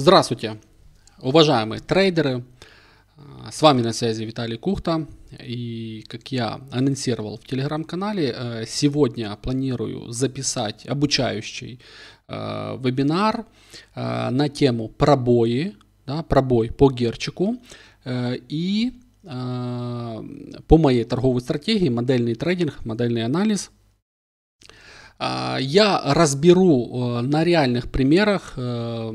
Здравствуйте, уважаемые трейдеры, с вами на связи Виталий Кухта, и как я анонсировал в телеграм-канале, сегодня планирую записать обучающий вебинар на тему пробои, пробой по Герчику и по моей торговой стратегии, модельный трейдинг, модельный анализ. Я разберу на реальных примерах на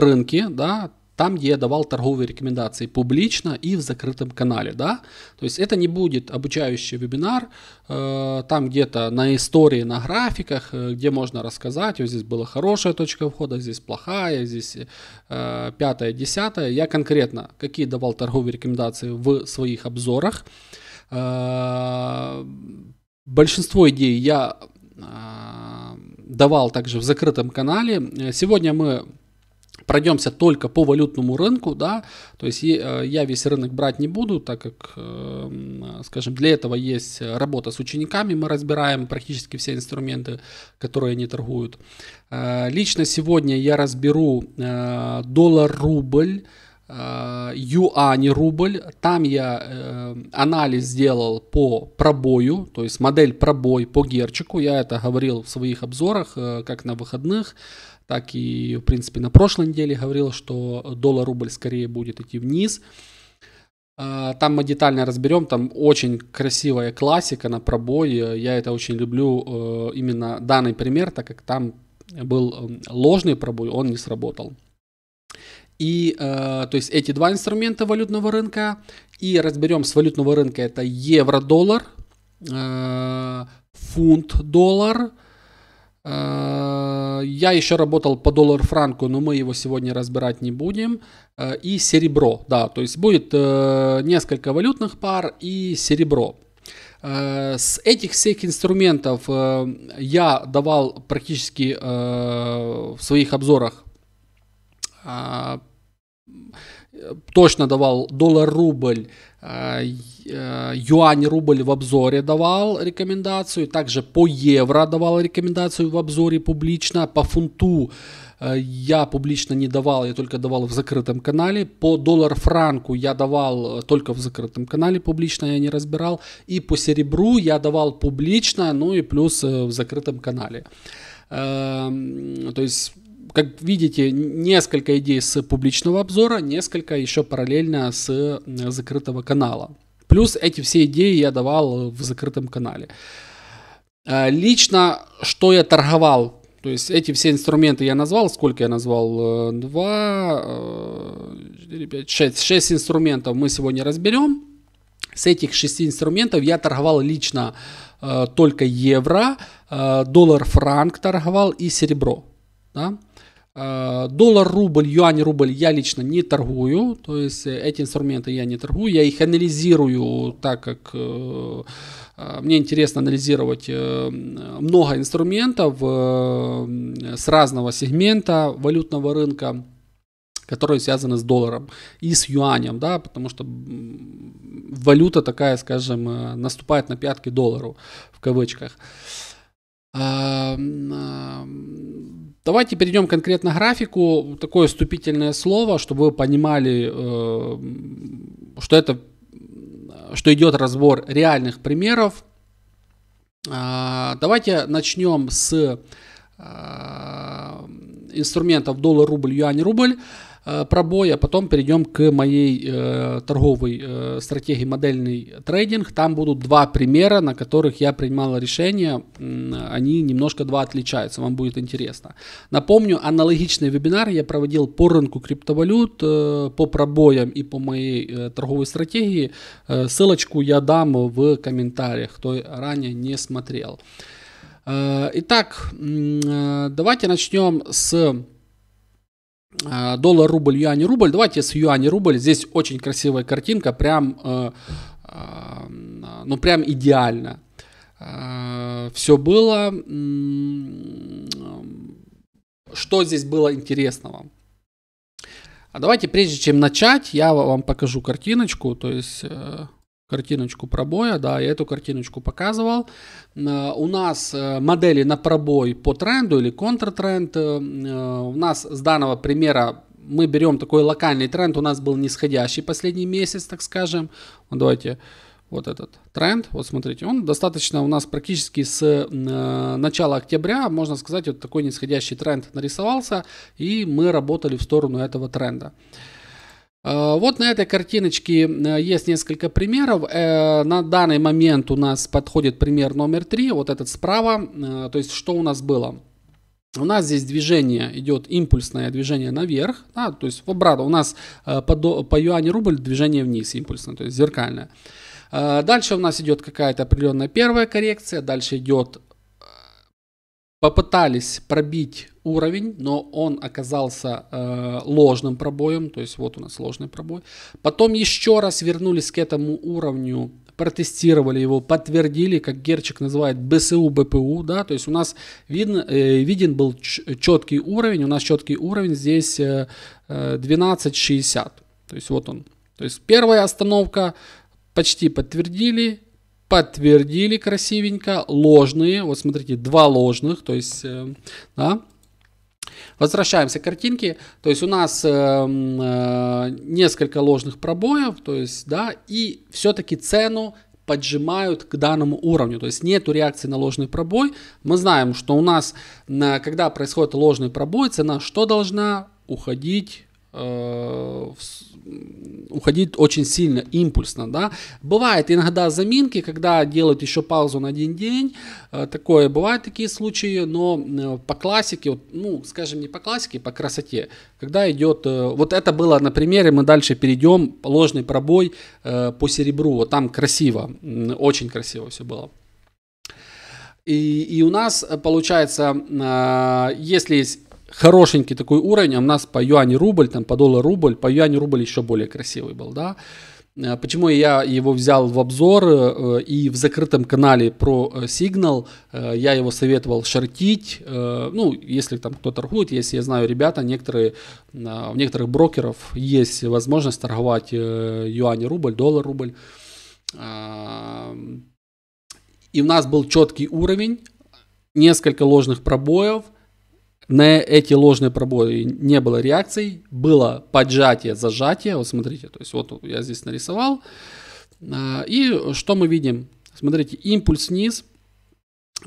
рынке, да, там, где я давал торговые рекомендации публично и в закрытом канале. Да? То есть это не будет обучающий вебинар, там где-то на истории, на графиках, где можно рассказать, вот здесь была хорошая точка входа, здесь плохая, здесь пятая, десятая. Я конкретно какие давал торговые рекомендации в своих обзорах. Большинство идей я давал также в закрытом канале. Сегодня мы пройдемся только по валютному рынку, да, то есть я весь рынок брать не буду, так как, скажем, для этого есть работа с учениками, мы разбираем практически все инструменты, которые они торгуют. Лично сегодня я разберу доллар-рубль, юань-рубль, там я анализ сделал по пробою, то есть модель пробой по Герчику, я это говорил в своих обзорах, как на выходных, так и, в принципе, на прошлой неделе говорил, что доллар-рубль скорее будет идти вниз. Там мы детально разберем, там очень красивая классика на пробой, я это очень люблю, именно данный пример, так как там был ложный пробой, он не сработал. И, то есть эти два инструмента валютного рынка, и разберем с валютного рынка это евро-доллар, фунт-доллар. Я еще работал по доллар-франку, но мы его сегодня разбирать не будем. И серебро, да, то есть будет несколько валютных пар и серебро. С этих всех инструментов я давал практически в своих обзорах, точно давал доллар-рубль, юань-рубль в обзоре давал рекомендацию, также по евро давал рекомендацию в обзоре публично, по фунту я публично не давал, я только давал в закрытом канале, по доллар-франку я давал только в закрытом канале, публично я не разбирал, и по серебру я давал публично, ну и плюс в закрытом канале. То есть, как видите, несколько идей с публичного обзора, несколько еще параллельно с закрытого канала. Плюс эти все идеи я давал в закрытом канале. Лично, что я торговал, то есть эти все инструменты я назвал, сколько я назвал? 6 инструментов мы сегодня разберем. С этих 6 инструментов я торговал лично только евро, доллар-франк торговал и серебро. Да? Доллар-рубль, юань-рубль я лично не торгую, то есть эти инструменты я не торгую, я их анализирую, так как мне интересно анализировать много инструментов с разного сегмента валютного рынка, которые связаны с долларом и с юанем, да, потому что валюта такая, скажем, наступает на пятки доллару, в кавычках. Давайте перейдем конкретно к графику. Такое вступительное слово, чтобы вы понимали, что идет разбор реальных примеров. Давайте начнем с инструментов доллар-рубль, юань-рубль пробоя, потом перейдем к моей торговой стратегии модельный трейдинг. Там будут два примера, на которых я принимал решения. Они немножко два отличаются, вам будет интересно. Напомню, аналогичный вебинар я проводил по рынку криптовалют, по пробоям и по моей торговой стратегии. Ссылочку я дам в комментариях, кто ранее не смотрел. Итак, давайте начнем с доллар-рубль, юань-рубль. Давайте с юань-рубль. Здесь очень красивая картинка, прям идеально. Все было. Что здесь было интересного? А давайте, прежде чем начать, я вам покажу картиночку, то есть картиночку пробоя, да, я эту картиночку показывал. У нас модели на пробой по тренду или контртренд. У нас с данного примера мы берем такой локальный тренд, у нас был нисходящий последний месяц, так скажем. Давайте вот этот тренд, вот смотрите, он достаточно у нас практически с начала октября, можно сказать, вот такой нисходящий тренд нарисовался, и мы работали в сторону этого тренда. Вот на этой картиночке есть несколько примеров. На данный момент у нас подходит пример номер 3, вот этот справа. То есть что у нас было? У нас здесь движение идет, импульсное движение наверх, да, то есть в обратно. У нас по юаню рубль движение вниз импульсное, то есть зеркальное. Дальше у нас идет какая-то определенная первая коррекция, дальше идет, попытались пробить уровень, но он оказался ложным пробоем, то есть вот у нас ложный пробой. Потом еще раз вернулись к этому уровню, протестировали его, подтвердили, как Герчик называет, БСУ, БПУ, да, то есть у нас виден был четкий уровень, у нас четкий уровень здесь 12.60, то есть вот он, то есть первая остановка, почти подтвердили, подтвердили красивенько, ложные, вот смотрите, два ложных, то есть, да. Возвращаемся к картинке, то есть у нас несколько ложных пробоев, то есть, да, и все-таки цену поджимают к данному уровню, то есть нету реакции на ложный пробой. Мы знаем, что у нас, когда происходит ложный пробой, цена что должна? Уходить, уходить очень сильно, импульсно, да. Бывает иногда заминки, когда делают еще паузу на один день, такое, бывают такие случаи, но по классике, ну, скажем, не по классике, по красоте, когда идет, вот это было на примере, мы дальше перейдем, ложный пробой по серебру, вот там красиво, очень красиво все было. И у нас, получается, если есть хорошенький такой уровень, а у нас по юаню рубль, там по доллару рубль, по юаню рубль еще более красивый был, да. Почему я его взял в обзор и в закрытом канале ProSignal, я его советовал шортить, ну, если там кто торгует, если я знаю, ребята, некоторые, у некоторых брокеров есть возможность торговать юань рубль, доллар рубль, и у нас был четкий уровень, несколько ложных пробоев. На эти ложные пробои не было реакций, было поджатие, зажатие, вот смотрите, то есть вот я здесь нарисовал, и что мы видим, смотрите, импульс вниз,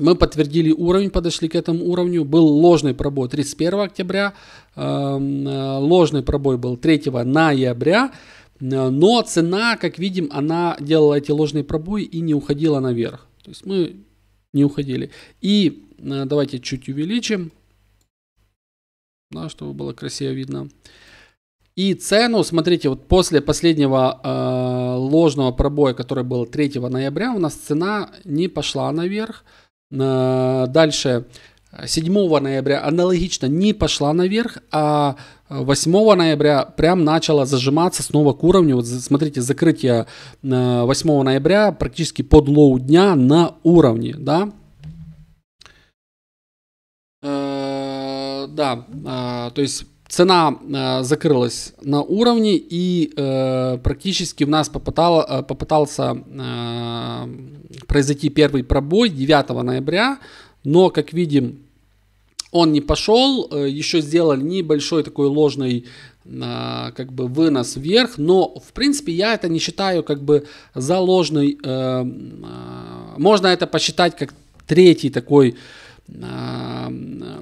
мы подтвердили уровень, подошли к этому уровню, был ложный пробой 31 октября, ложный пробой был 3 ноября, но цена, как видим, она делала эти ложные пробои и не уходила наверх, то есть мы не уходили, и давайте чуть увеличим, да, чтобы было красиво видно. И цену, смотрите, вот после последнего ложного пробоя, который был 3 ноября, у нас цена не пошла наверх. Дальше 7 ноября аналогично не пошла наверх, а 8 ноября прям начала зажиматься снова к уровню. Вот смотрите, закрытие 8 ноября практически под лоу дня на уровне, да. Да, то есть цена закрылась на уровне и практически у нас попытался произойти первый пробой 9 ноября, но, как видим, он не пошел, еще сделали небольшой такой ложный как бы вынос вверх, но, в принципе, я это не считаю как бы за ложный, можно это посчитать как третий такой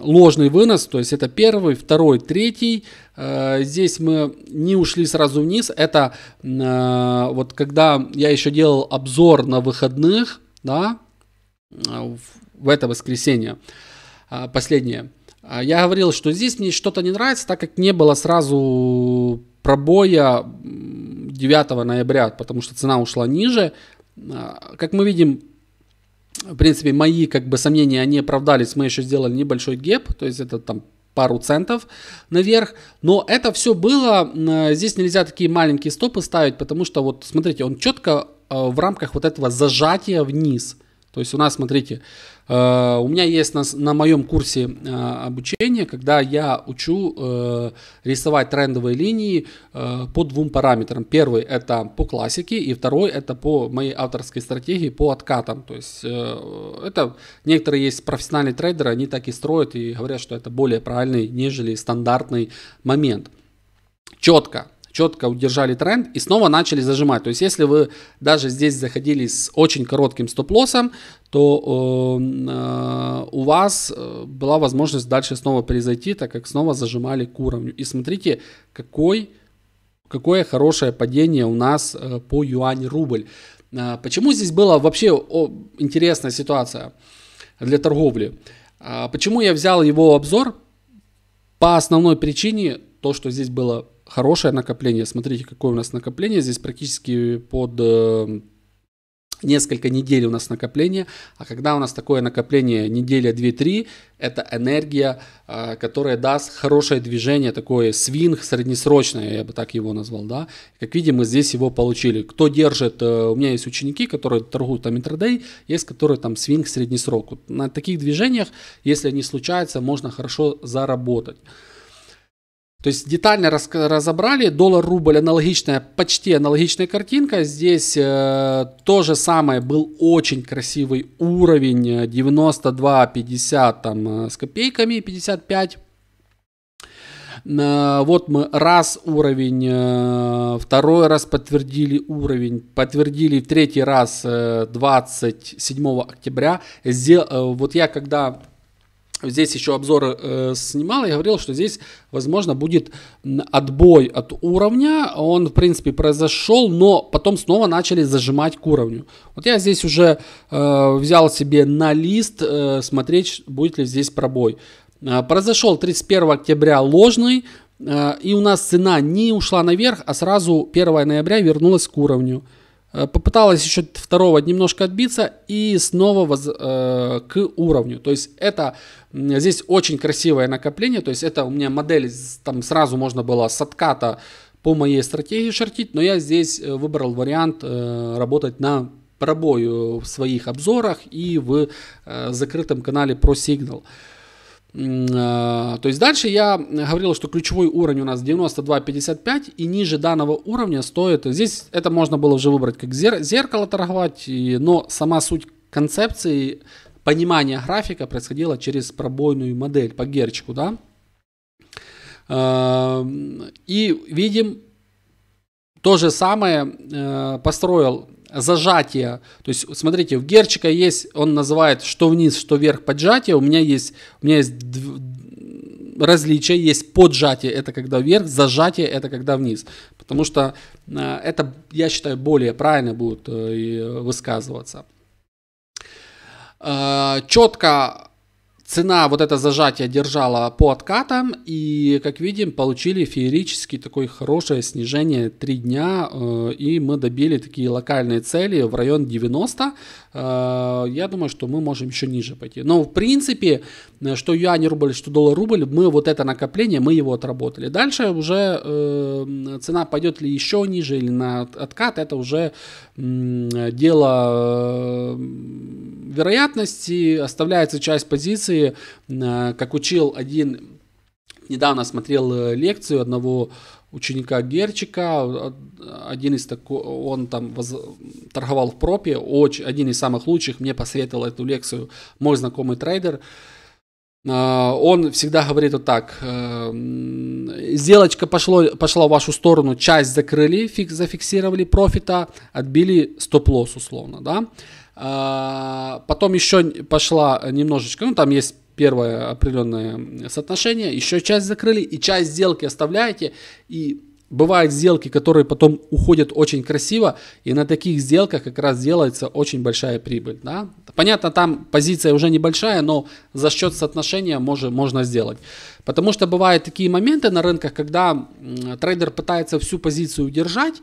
ложный вынос, то есть это первый, второй, третий. Здесь мы не ушли сразу вниз. Это вот когда я еще делал обзор на выходных, да, в это воскресенье, последнее. Я говорил, что здесь мне что-то не нравится, так как не было сразу пробоя 9 ноября, потому что цена ушла ниже. Как мы видим, в принципе, мои как бы сомнения, они оправдались, мы еще сделали небольшой гэп, то есть это там пару центов наверх, но это все было, здесь нельзя такие маленькие стопы ставить, потому что вот смотрите, он четко в рамках вот этого зажатия вниз, То есть у нас, смотрите, у меня есть на моем курсе обучения, когда я учу рисовать трендовые линии по двум параметрам. Первый это по классике, и второй это по моей авторской стратегии по откатам. То есть это некоторые есть профессиональные трейдеры, они так и строят и говорят, что это более правильный, нежели стандартный момент. Четко удержали тренд и снова начали зажимать. То есть, если вы даже здесь заходили с очень коротким стоп-лоссом, то у вас была возможность дальше снова перезайти, так как снова зажимали к уровню. И смотрите, какое хорошее падение у нас по юань-рубль. Почему здесь была вообще интересная ситуация для торговли? Почему я взял его обзор? По основной причине то, что здесь было хорошее накопление. Смотрите, какое у нас накопление. Здесь практически под несколько недель у нас накопление. А когда у нас такое накопление неделя 2-3, это энергия, которая даст хорошее движение, такое свинг среднесрочное, я бы так его назвал. Да? Как видим, мы здесь его получили. Кто держит, у меня есть ученики, которые торгуют там интрадей, есть которые там свинг среднесрок. Вот на таких движениях, если они случаются, можно хорошо заработать. То есть детально разобрали. Доллар-рубль аналогичная, почти аналогичная картинка. Здесь то же самое, был очень красивый уровень 92,50 там с копейками, 55. Вот мы раз уровень, второй раз подтвердили уровень, подтвердили в третий раз 27 октября. Вот я когда... Здесь еще обзоры снимал, я говорил, что здесь, возможно, будет отбой от уровня. Он, в принципе, произошел, но потом снова начали зажимать к уровню. Вот я здесь уже взял себе на лист, смотреть, будет ли здесь пробой. Произошел 31 октября ложный, и у нас цена не ушла наверх, а сразу 1 ноября вернулась к уровню. Попыталась еще 2-го немножко отбиться и снова к уровню. То есть это здесь очень красивое накопление. То есть это у меня модель, там сразу можно было с отката по моей стратегии шортить. Но я здесь выбрал вариант работать на пробою в своих обзорах и в закрытом канале ProSignal. То есть дальше я говорил, что ключевой уровень у нас 92,55 и ниже данного уровня стоит, здесь это можно было уже выбрать как зеркало торговать, но сама суть концепции, понимание графика происходило через пробойную модель по Герчику, да? И видим то же самое, построил зажатие, то есть смотрите, у Герчика есть, он называет что вниз, что вверх поджатие, у меня есть различия, есть поджатие, это когда вверх, зажатие, это когда вниз, потому что это, я считаю, более правильно будет высказываться. Четко цена вот это зажатие держала по откатам, и, как видим, получили феерически такое хорошее снижение 3 дня, и мы добили такие локальные цели в район 90. Я думаю, что мы можем еще ниже пойти. Но, в принципе, что юань-рубль, что доллар-рубль, мы вот это накопление, мы его отработали. Дальше уже цена пойдет ли еще ниже или на откат, это уже дело вероятности, оставляется часть позиции. Как учил один, недавно смотрел лекцию одного ученика Герчика, один из такой, он там торговал в пропе, один из самых лучших, мне посоветовал эту лекцию мой знакомый трейдер. Он всегда говорит вот так: сделочка пошла в вашу сторону, часть закрыли, зафиксировали профита, отбили стоп-лосс условно, да. Потом еще пошла немножечко, ну там есть первое определенное соотношение, еще часть закрыли и часть сделки оставляете. И бывают сделки, которые потом уходят очень красиво, и на таких сделках как раз делается очень большая прибыль, да? Понятно, там позиция уже небольшая, но за счет соотношения можно сделать. Потому что бывают такие моменты на рынках, когда трейдер пытается всю позицию удержать.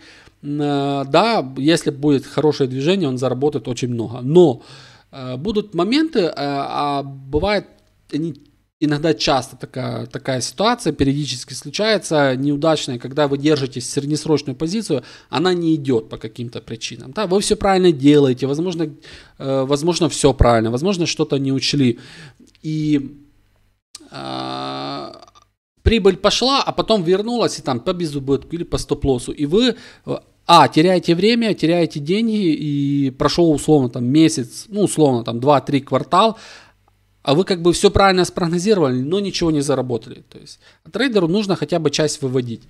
Да, если будет хорошее движение, он заработает очень много. Но будут моменты, а бывает они иногда часто такая ситуация периодически случается, неудачная, когда вы держите среднесрочную позицию, она не идет по каким-то причинам. Да, вы все правильно делаете, возможно, все правильно, возможно, что-то не учли. И прибыль пошла, а потом вернулась и там по безубытку или по стоп-лоссу. И вы теряете время, теряете деньги, и прошел условно там месяц, ну условно там 2-3 квартала, а вы как бы все правильно спрогнозировали, но ничего не заработали. То есть трейдеру нужно хотя бы часть выводить.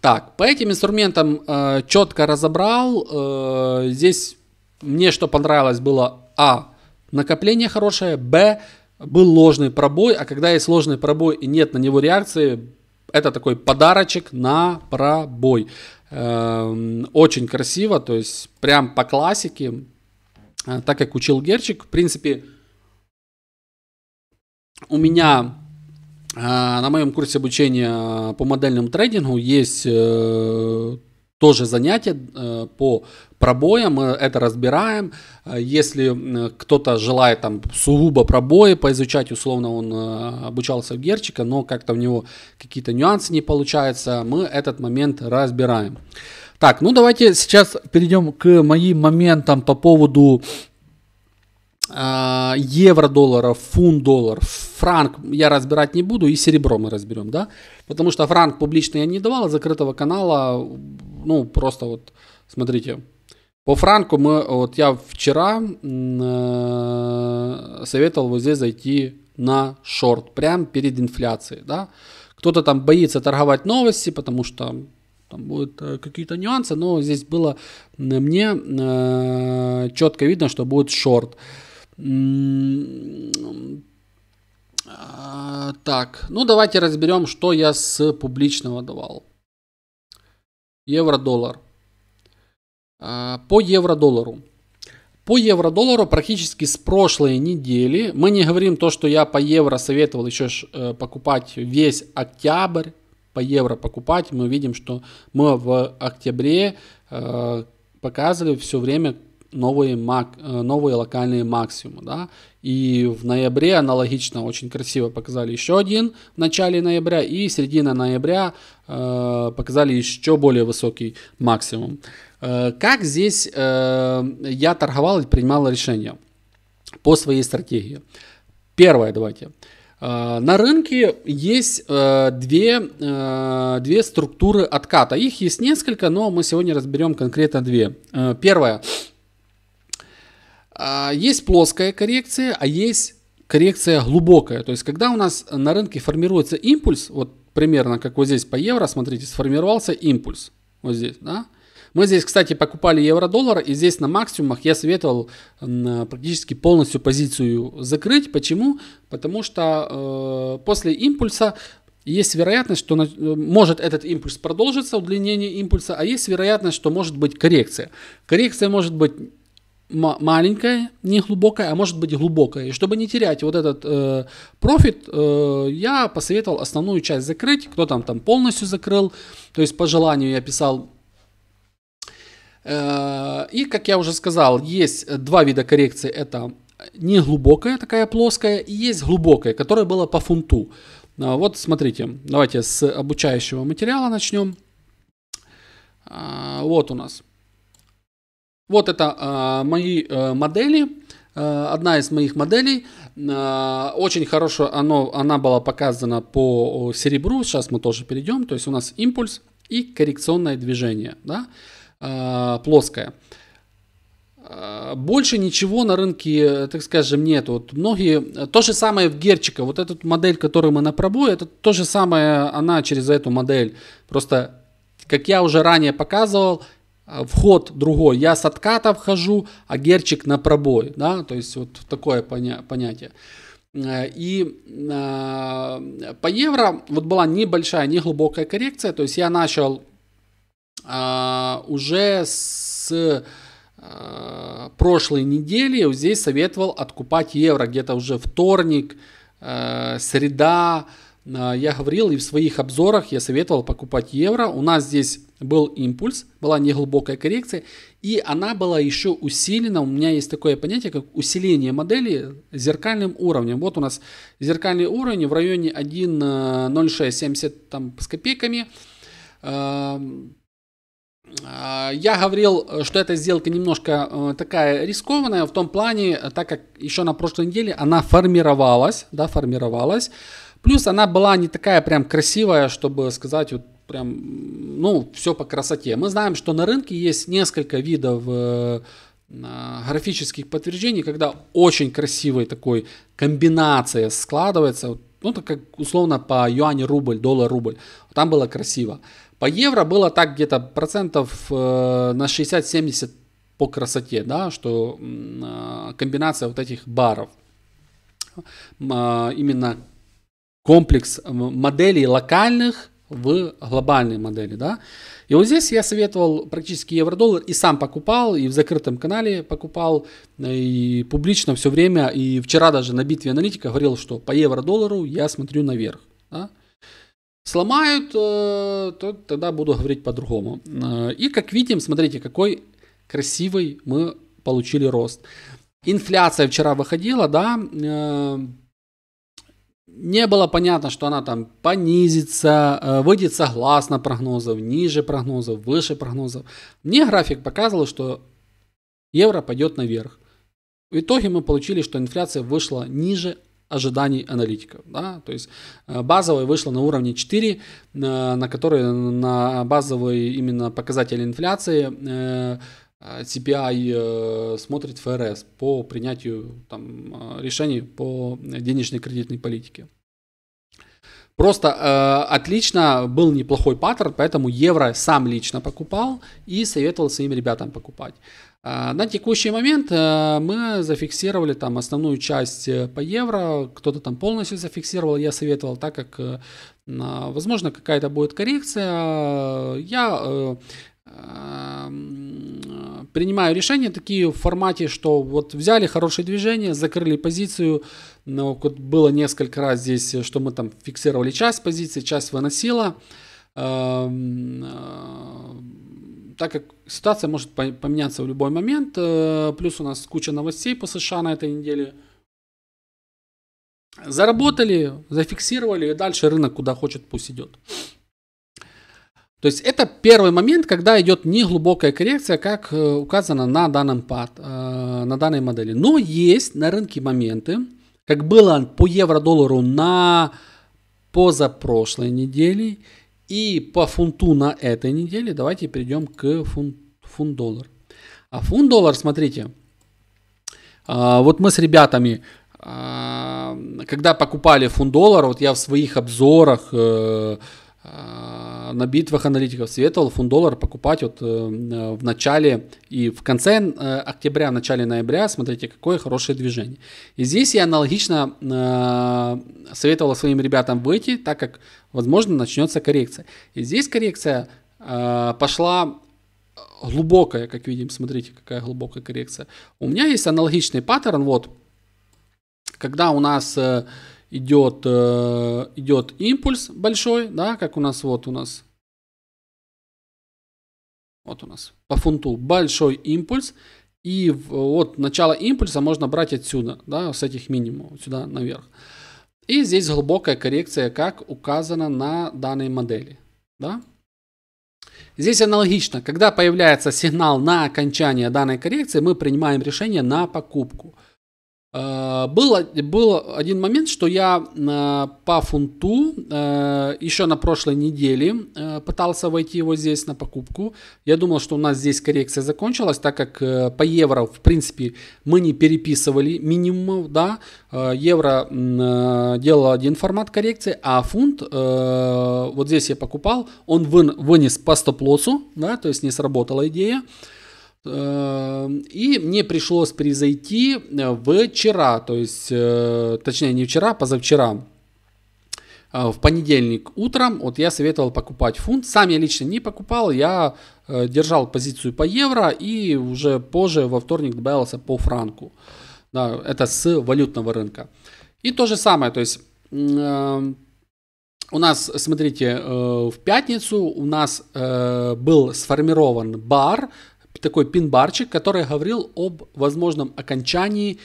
Так, по этим инструментам четко разобрал. Здесь мне что понравилось было: а, накопление хорошее, б, был ложный пробой, а когда есть ложный пробой и нет на него реакции, это такой подарочек на пробой. Очень красиво, то есть прям по классике. Так как учил Герчик, в принципе, у меня на моем курсе обучения по модельному трейдингу есть тоже занятие по пробоям, мы это разбираем. Если кто-то желает там сугубо пробои поизучать, условно он обучался у Герчика, но как-то у него какие-то нюансы не получаются, мы этот момент разбираем. Так, ну давайте сейчас перейдем к моим моментам по поводу евро-доллара, фунт-доллар. Франк я разбирать не буду, и серебро мы разберем, да? Потому что франк публично я не давал, закрытого канала, ну просто вот, смотрите. По франку я вчера советовал вот здесь зайти на шорт, прямо перед инфляцией, да? Кто-то там боится торговать новости, потому что там будут какие-то нюансы, но здесь было мне четко видно, что будет шорт. Так, ну давайте разберем, что я с публичного давал. Евро-доллар. По евро-доллару. По евро-доллару практически с прошлой недели, мы не говорим то, что я по евро советовал еще покупать весь октябрь, по евро покупать, мы видим, что мы в октябре показывали все время новые локальные максимумы, да? И в ноябре аналогично очень красиво показали еще один в начале ноября, и середина ноября показали еще более высокий максимум. Как здесь я торговал и принимал решения по своей стратегии? Первое, давайте. На рынке есть две структуры отката. Их есть несколько, но мы сегодня разберем конкретно две. Первая. Есть плоская коррекция, а есть коррекция глубокая. То есть, когда у нас на рынке формируется импульс, вот примерно как вот здесь по евро, смотрите, сформировался импульс. Вот здесь, да? Мы здесь, кстати, покупали евро-доллар, и здесь на максимумах я советовал практически полностью позицию закрыть. Почему? Потому что после импульса есть вероятность, что может этот импульс продолжится, удлинение импульса, а есть вероятность, что может быть коррекция. Коррекция может быть маленькая, не глубокая, а может быть глубокая. И чтобы не терять вот этот профит, я посоветовал основную часть закрыть. Кто там полностью закрыл, то есть по желанию я писал. И, как я уже сказал, есть два вида коррекции. Это не глубокая, такая плоская, и есть глубокая, которая была по фунту. Вот смотрите, давайте с обучающего материала начнем. Вот у нас. Вот это мои модели. Одна из моих моделей. Очень хорошая она была показана по серебру. Сейчас мы тоже перейдем. То есть у нас импульс и коррекционное движение, да? Плоская. Больше ничего на рынке, так скажем, нет. Вот многие, то же самое в Герчика. Вот эта модель, которую мы на пробой, это то же самое, она через эту модель. Просто, как я уже ранее показывал, вход другой. Я с отката вхожу, а Герчик на пробой. Да? То есть вот такое понятие. И по евро вот была небольшая, неглубокая коррекция. То есть я начал уже с прошлой недели, здесь советовал откупать евро, где-то уже вторник, среда, я говорил и в своих обзорах я советовал покупать евро. У нас здесь был импульс, была неглубокая коррекция, и она была еще усилена. У меня есть такое понятие, как усиление модели зеркальным уровнем. Вот у нас зеркальный уровень в районе 1.0670 там с копейками. Я говорил, что эта сделка немножко такая рискованная в том плане, так как еще на прошлой неделе она формировалась, да, формировалась. Плюс она была не такая прям красивая, чтобы сказать, вот прям, ну, все по красоте. Мы знаем, что на рынке есть несколько видов графических подтверждений, когда очень красивая такой комбинация складывается, ну, так как условно по юань рубль, доллар рубль, там было красиво. По евро было так где-то процентов на 60-70 по красоте, да, что комбинация вот этих баров, именно комплекс моделей локальных в глобальной модели, да. И вот здесь я советовал практически евро-доллар и сам покупал, и в закрытом канале покупал, и публично все время, и вчера даже на битве аналитика говорил, что по евро-доллару я смотрю наверх, да. Сломают, то тогда буду говорить по-другому. И как видим, смотрите, какой красивый мы получили рост. Инфляция вчера выходила, да, не было понятно, что она там понизится, выйдет согласно прогнозов, ниже прогнозов, выше прогнозов. Мне график показывал, что евро пойдет наверх. В итоге мы получили, что инфляция вышла ниже ожиданий аналитиков, да, то есть базовая вышла на уровне 4, на который, на базовый именно показатель инфляции CPI смотрит ФРС по принятию там решений по денежной кредитной политике. Просто отлично, был неплохой паттерн, поэтому евро сам лично покупал и советовал своим ребятам покупать. На текущий момент мы зафиксировали там основную часть по евро, кто-то там полностью зафиксировал, я советовал, так как, возможно, какая-то будет коррекция. Я принимаю решения такие в формате, что вот взяли хорошее движение, закрыли позицию, но было несколько раз здесь, что мы там фиксировали часть позиции, часть выносила, так как ситуация может поменяться в любой момент, плюс у нас куча новостей по США на этой неделе. Заработали, зафиксировали, и дальше рынок куда хочет, пусть идет. То есть это первый момент, когда идет неглубокая коррекция, как указано на данном на данной модели. Но есть на рынке моменты, как было по евро-доллару на позапрошлой неделе и по фунту на этой неделе. Давайте перейдем к фунт-доллар. А фунт-доллар, смотрите, вот мы с ребятами, когда покупали фунт-доллар, вот я в своих обзорах на битвах аналитиков советовал фунт-доллар покупать вот в начале и в конце октября, в начале ноября. Смотрите, какое хорошее движение. И здесь я аналогично советовал своим ребятам выйти, так как, возможно, начнется коррекция. И здесь коррекция пошла глубокая, как видим. Смотрите, какая глубокая коррекция. У меня есть аналогичный паттерн, вот, когда у нас идет импульс большой, да, как у нас, вот у нас по фунту большой импульс, и вот начало импульса можно брать отсюда, да, с этих минимумов сюда наверх. И здесь глубокая коррекция, как указано на данной модели, да. Здесь аналогично, когда появляется сигнал на окончание данной коррекции, мы принимаем решение на покупку. Был один момент, что я по фунту еще на прошлой неделе пытался войти вот здесь на покупку. Я думал, что у нас здесь коррекция закончилась, так как по евро, в принципе, мы не переписывали минимумов, да. Евро делал один формат коррекции, а фунт, вот здесь я покупал, он вынес по стоп-лоссу, да, то есть не сработала идея. И мне пришлось произойти вчера, то есть, точнее не вчера, позавчера, в понедельник утром, вот я советовал покупать фунт. Сам я лично не покупал, я держал позицию по евро и уже позже во вторник добавился по франку. Да, это с валютного рынка. И то же самое, то есть У нас, смотрите, в пятницу у нас был сформирован бар, такой пин-барчик, который говорил об возможном окончании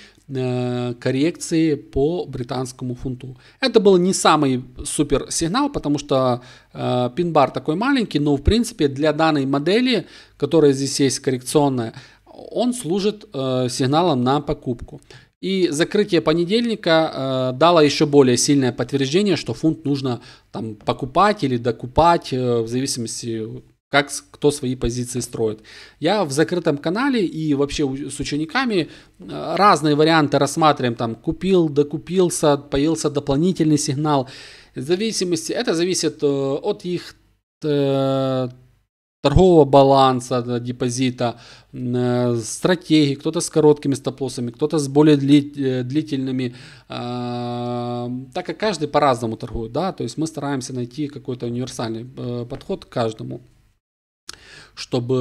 коррекции по британскому фунту. Это был не самый супер сигнал, потому что пин-бар такой маленький, но в принципе для данной модели, которая здесь есть коррекционная, он служит сигналом на покупку. И закрытие понедельника дало еще более сильное подтверждение, что фунт нужно там покупать или докупать, в зависимости, как кто свои позиции строит. Я в закрытом канале и вообще с учениками разные варианты рассматриваем. Там купил, докупился, появился дополнительный сигнал. В зависимости, это зависит от их торгового баланса, депозита, стратегии, кто-то с короткими стоп-лоссами, кто-то с более длительными, так как каждый по-разному торгует, да, то есть мы стараемся найти какой-то универсальный подход к каждому, чтобы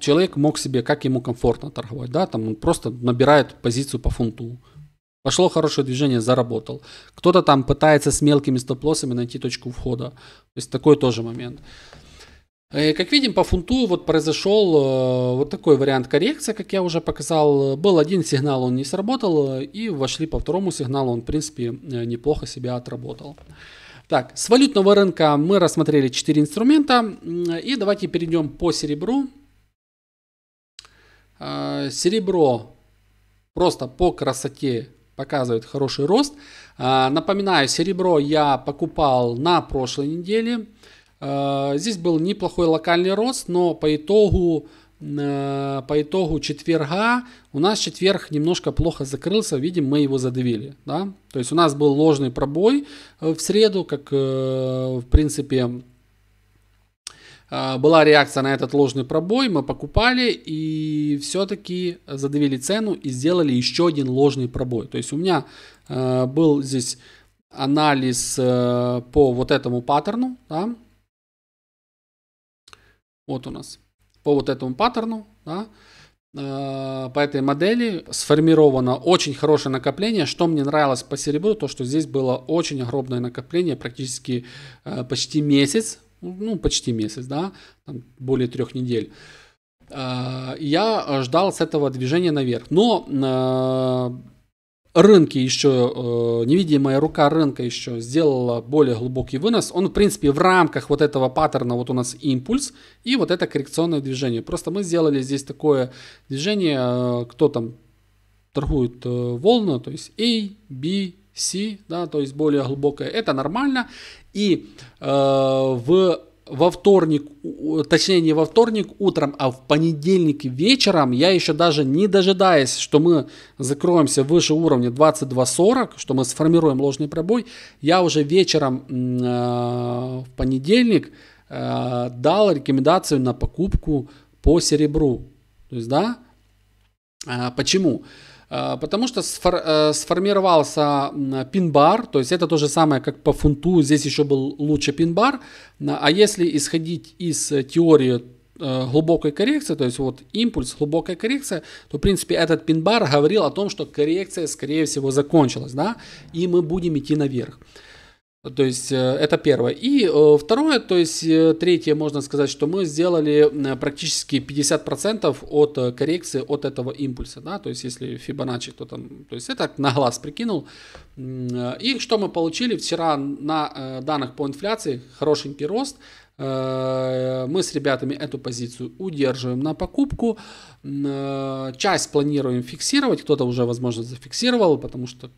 человек мог себе, как ему комфортно торговать, да, там он просто набирает позицию по фунту. Пошло хорошее движение, заработал. Кто-то там пытается с мелкими стоп-лоссами найти точку входа. То есть такой тоже момент. И, как видим, по фунту вот произошел вот такой вариант коррекции, как я уже показал. Был один сигнал, он не сработал. И вошли по второму сигналу, он, в принципе, неплохо себя отработал. Так, с валютного рынка мы рассмотрели 4 инструмента. И давайте перейдем по серебру. Серебро просто по красоте показывает хороший рост. Напоминаю, серебро я покупал на прошлой неделе. Здесь был неплохой локальный рост, но по итогу четверга у нас четверг немножко плохо закрылся. Видим, мы его задавили. Да? То есть у нас был ложный пробой в среду, как в принципе была реакция на этот ложный пробой, мы покупали и все-таки задавили цену и сделали еще один ложный пробой. То есть у меня был здесь анализ по вот этому паттерну. Да? Вот у нас по вот этому паттерну. Да? По этой модели сформировано очень хорошее накопление. Что мне нравилось по серебру, то что здесь было очень огромное накопление, практически почти месяц. Ну, почти месяц, да, там более 3 недель. Я ждал с этого движения наверх. Но рынки еще, невидимая рука рынка еще сделала более глубокий вынос. Он, в принципе, в рамках вот этого паттерна, вот у нас импульс и вот это коррекционное движение. Просто мы сделали здесь такое движение, кто там торгует волну, то есть A, B, C, да, то есть более глубокое, это нормально. И во вторник, точнее не во вторник утром, а в понедельник вечером, я еще даже не дожидаясь, что мы закроемся выше уровня 22.40, что мы сформируем ложный пробой, я уже вечером в понедельник дал рекомендацию на покупку по серебру. То есть, да, почему? Потому что сформировался пин-бар, то есть это то же самое, как по фунту, здесь еще был лучше пин-бар. А если исходить из теории глубокой коррекции, то есть вот импульс, глубокая коррекция, то в принципе этот пин-бар говорил о том, что коррекция скорее всего закончилась, да, и мы будем идти наверх. То есть это первое. И второе, то есть третье, можно сказать, что мы сделали практически 50% от коррекции от этого импульса. Да? То есть если Фибоначчи, то там, то есть это на глаз прикинул. И что мы получили вчера на данных по инфляции, хорошенький рост. Мы с ребятами эту позицию удерживаем на покупку. Часть планируем фиксировать, кто-то уже, возможно, зафиксировал, потому что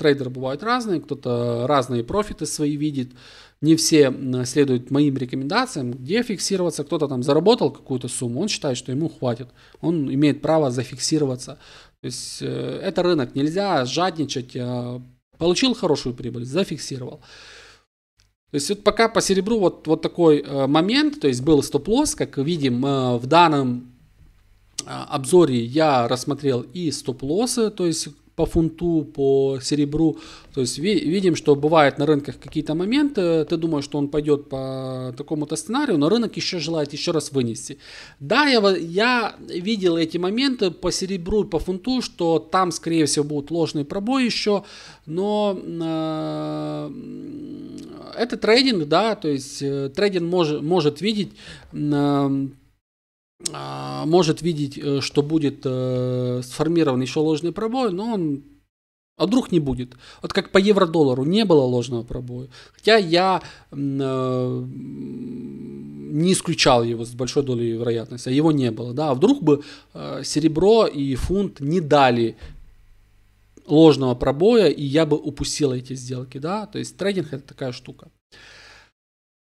трейдеры бывают разные, кто-то разные профиты свои видит, не все следуют моим рекомендациям, где фиксироваться, кто-то там заработал какую-то сумму, он считает, что ему хватит, он имеет право зафиксироваться. То есть это рынок, нельзя жадничать, получил хорошую прибыль, зафиксировал. То есть вот пока по серебру вот такой момент, то есть был стоп-лосс, как видим в данном обзоре я рассмотрел и стоп-лоссы, то есть по фунту, по серебру. То есть видим, что бывает на рынках какие-то моменты, ты думаешь, что он пойдет по такому-то сценарию, но рынок еще желает еще раз вынести. Да, я видел эти моменты по серебру и по фунту, что там, скорее всего, будут ложные пробои еще, но это трейдинг, да, то есть трейдинг может видеть, что будет сформирован еще ложный пробой, но он, а вдруг не будет. Вот как по евро-доллару не было ложного пробоя, хотя я не исключал его с большой долей вероятности, а его не было, да, а вдруг бы серебро и фунт не дали ложного пробоя, и я бы упустил эти сделки, да, то есть трейдинг — это такая штука.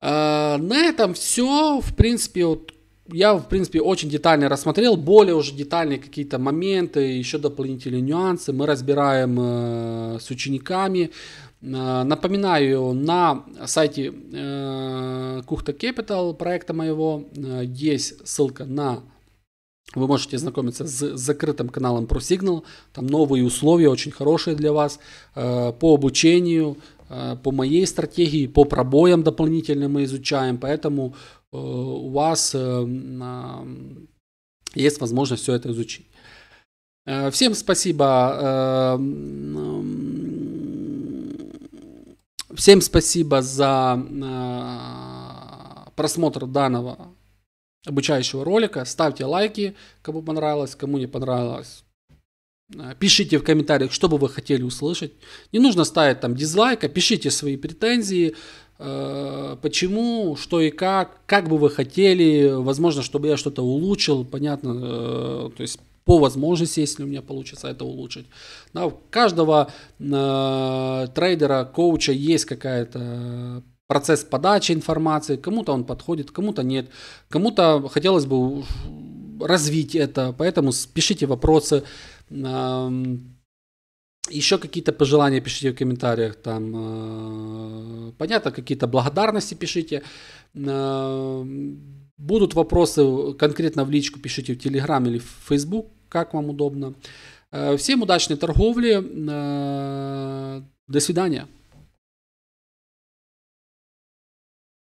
На этом все, в принципе, вот. Я, в принципе, очень детально рассмотрел, более уже детальные какие-то моменты, еще дополнительные нюансы мы разбираем с учениками. Напоминаю, на сайте Кухта Капитал, проекта моего, есть ссылка на... Вы можете знакомиться с закрытым каналом ProSignal, там новые условия очень хорошие для вас по обучению, по моей стратегии, по пробоям дополнительно мы изучаем, поэтому... у вас есть возможность все это изучить. Всем спасибо. Всем спасибо за просмотр данного обучающего ролика. Ставьте лайки, кому понравилось, кому не понравилось. Пишите в комментариях, что бы вы хотели услышать. Не нужно ставить там дизлайка, пишите свои претензии. Почему, что и как бы вы хотели, возможно, чтобы я что-то улучшил, понятно, то есть по возможности, если у меня получится это улучшить. Да, у каждого трейдера, коуча есть какая-то процесс подачи информации, кому-то он подходит, кому-то нет, кому-то хотелось бы развить это, поэтому пишите вопросы. Еще какие-то пожелания пишите в комментариях, там, понятно, какие-то благодарности пишите. Будут вопросы конкретно в личку, пишите в Telegram или в Facebook, как вам удобно. Всем удачной торговли, до свидания.